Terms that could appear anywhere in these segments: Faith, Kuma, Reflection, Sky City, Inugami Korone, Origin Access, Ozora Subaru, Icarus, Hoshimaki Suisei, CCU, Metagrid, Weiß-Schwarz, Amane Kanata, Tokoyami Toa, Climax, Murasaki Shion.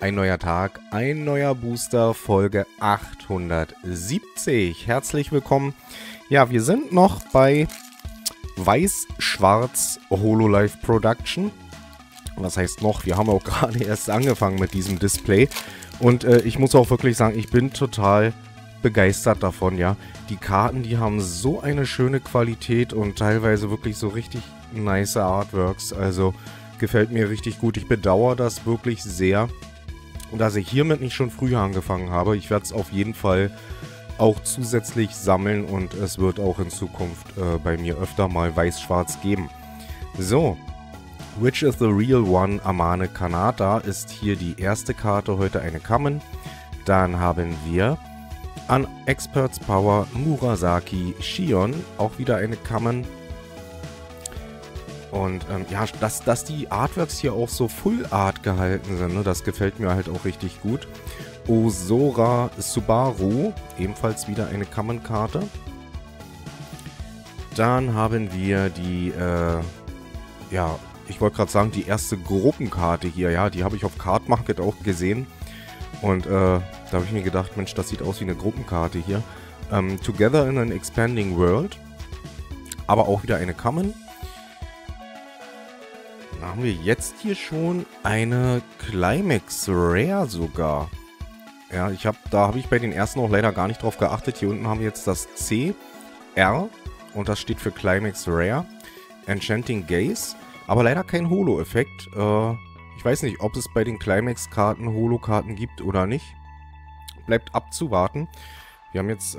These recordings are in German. Ein neuer Tag, ein neuer Booster, Folge 870. Herzlich willkommen. Ja, wir sind noch bei Weiß-Schwarz Hololive Production. Was heißt noch? Wir haben auch gerade erst angefangen mit diesem Display. Und ich muss auch wirklich sagen, ich bin total begeistert davon, ja. Die Karten, die haben so eine schöne Qualität und teilweise wirklich so richtig nice Artworks. Also gefällt mir richtig gut. Ich bedauere das wirklich sehr. Und dass ich hiermit nicht schon früher angefangen habe, ich werde es auf jeden Fall auch zusätzlich sammeln und es wird auch in Zukunft bei mir öfter mal Weiß-Schwarz geben. So, Which is the Real One? Amane Kanata ist hier die erste Karte, heute eine Common. Dann haben wir an Experts Power Murasaki Shion, auch wieder eine Common. Und ja, dass die Artworks hier auch so Full Art gehalten sind, ne, das gefällt mir halt auch richtig gut. Ozora Subaru, ebenfalls wieder eine Common-Karte. Dann haben wir die, ja, ich wollte gerade sagen, die erste Gruppenkarte hier, ja, die habe ich auf Card Market auch gesehen. Und da habe ich mir gedacht, Mensch, das sieht aus wie eine Gruppenkarte hier. Together in an Expanding World, aber auch wieder eine Common. Haben wir jetzt hier schon eine Climax Rare sogar. Ja, da habe ich bei den ersten auch leider gar nicht drauf geachtet. Hier unten haben wir jetzt das CR und das steht für Climax Rare. Enchanting Gaze, aber leider kein Holo-Effekt. Ich weiß nicht, ob es bei den Climax-Karten Holo-Karten gibt oder nicht. Bleibt abzuwarten. Wir haben jetzt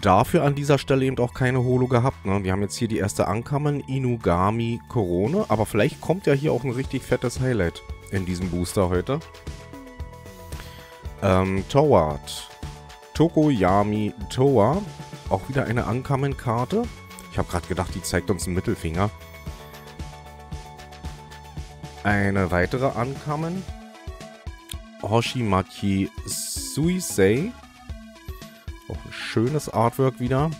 dafür an dieser Stelle eben auch keine Holo gehabt, ne? Wir haben jetzt hier die erste Ankommen, Inugami Korone, aber vielleicht kommt ja hier auch ein richtig fettes Highlight in diesem Booster heute. Tokoyami Toa, auch wieder eine Ankommen-Karte. Ich habe gerade gedacht, die zeigt uns einen Mittelfinger. Eine weitere Ankommen, Hoshimaki Suisei. Auch ein schönes Artwork wieder.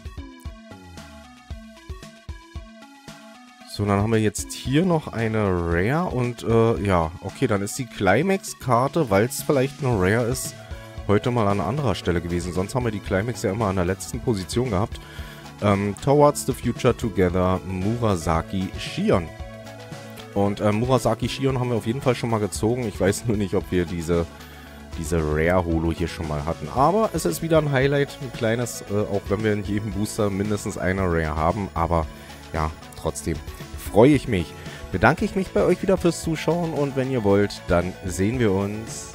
So, dann haben wir jetzt hier noch eine Rare und ja, okay, dann ist die Climax-Karte, weil es vielleicht eine Rare ist, heute mal an anderer Stelle gewesen. Sonst haben wir die Climax ja immer an der letzten Position gehabt. Towards the Future Together, Murasaki Shion. Und Murasaki Shion haben wir auf jeden Fall schon mal gezogen. Ich weiß nur nicht, ob wir diese Rare-Holo hier schon mal hatten. Aber es ist wieder ein Highlight, ein kleines, auch wenn wir in jedem Booster mindestens eine Rare haben. Aber ja, trotzdem freue ich mich. Bedanke ich mich bei euch wieder fürs Zuschauen und wenn ihr wollt, dann sehen wir uns.